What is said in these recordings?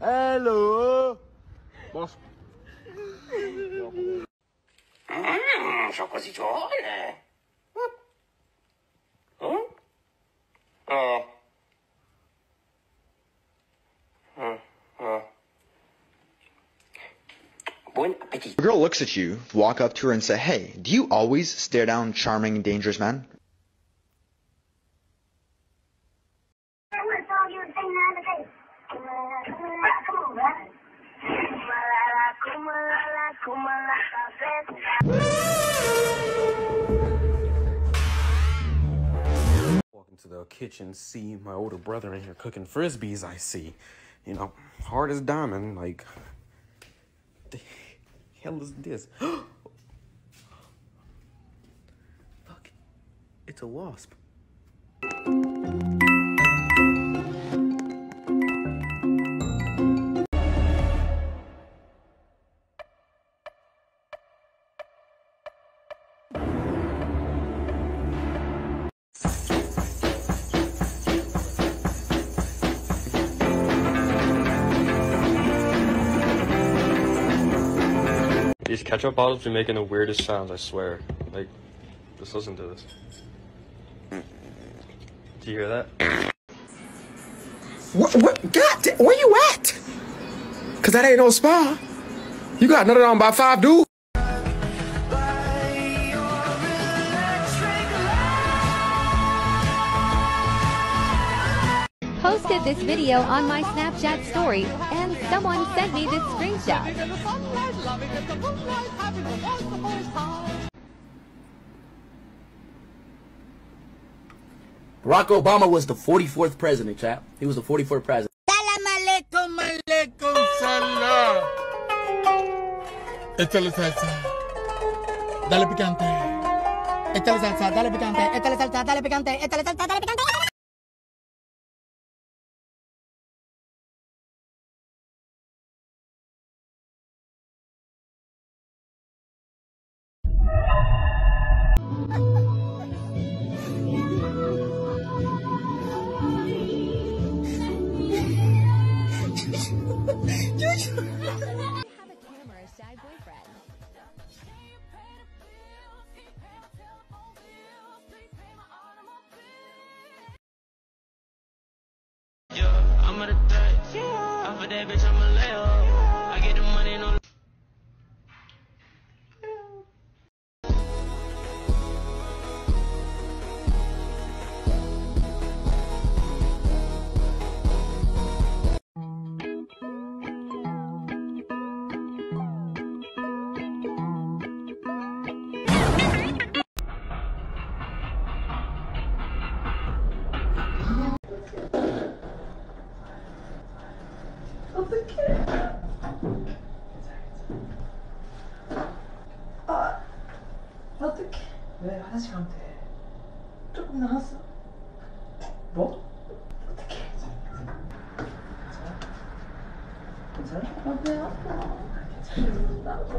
Hello. Boss.食事좋네. 응? Bon appetit. A girl looks at you, walk up to her and say, "Hey, do you always stare down charming, dangerous men?" Walk into the kitchen, see my older brother in here cooking frisbees. I see, you know, hard as diamond. Like, the hell is this? Fuck, it's a wasp. These ketchup bottles be making the weirdest sounds, I swear. Like, just listen to this. Do you hear that? What? God, where you at? Cause that ain't no spa. You got another on by 5 dudes. Posted this video on my Snapchat story, and someone sent me this screenshot. Barack Obama was the 44th president, chap. He was the 44th president. Salam alaikum, alaikum salam. Esta la salsa. Dale picante. Esta la salsa, dale picante. Esta la salsa, dale picante. Esta la salsa, dale picante. I get the money and all. 왜 하나씩한테 조금 나왔어? 뭐? 어떻게 해? 괜찮아? 괜찮아? 왜 아파? 괜찮아? 괜찮아?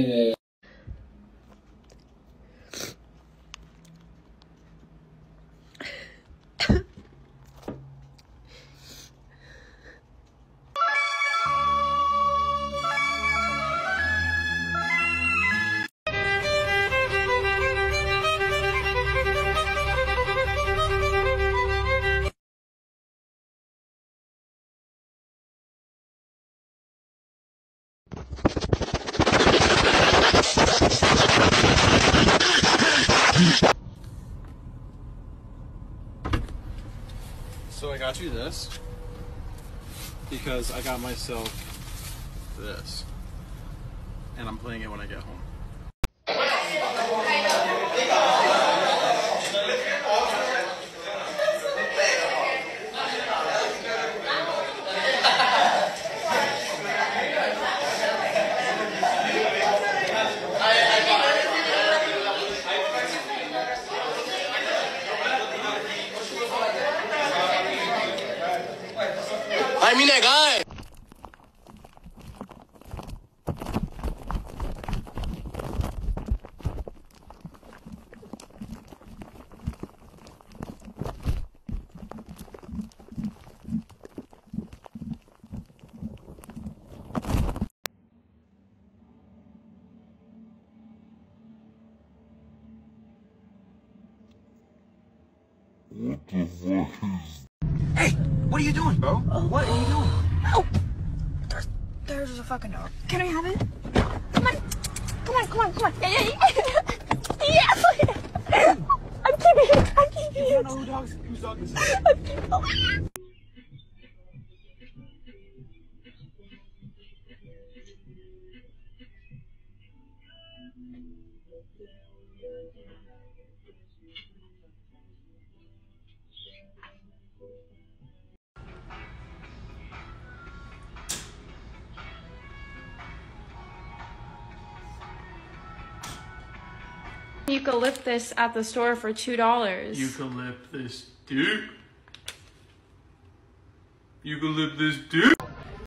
got you this because I got myself this, and I'm playing it when I get home. I mean that guy. What the fuck is that? Hey, what are you doing, bro? Oh. What are you doing? Oh, there's a fucking dog. Can I have it? Come on, come on, come on, come on. Yeah, yeah, yeah. Yeah. I'm kidding. I'm kidding. You don't know whose dog this is. I'm kidding. Eucalyptus at the store for $2. Eucalyptus, dude. Eucalyptus, dude.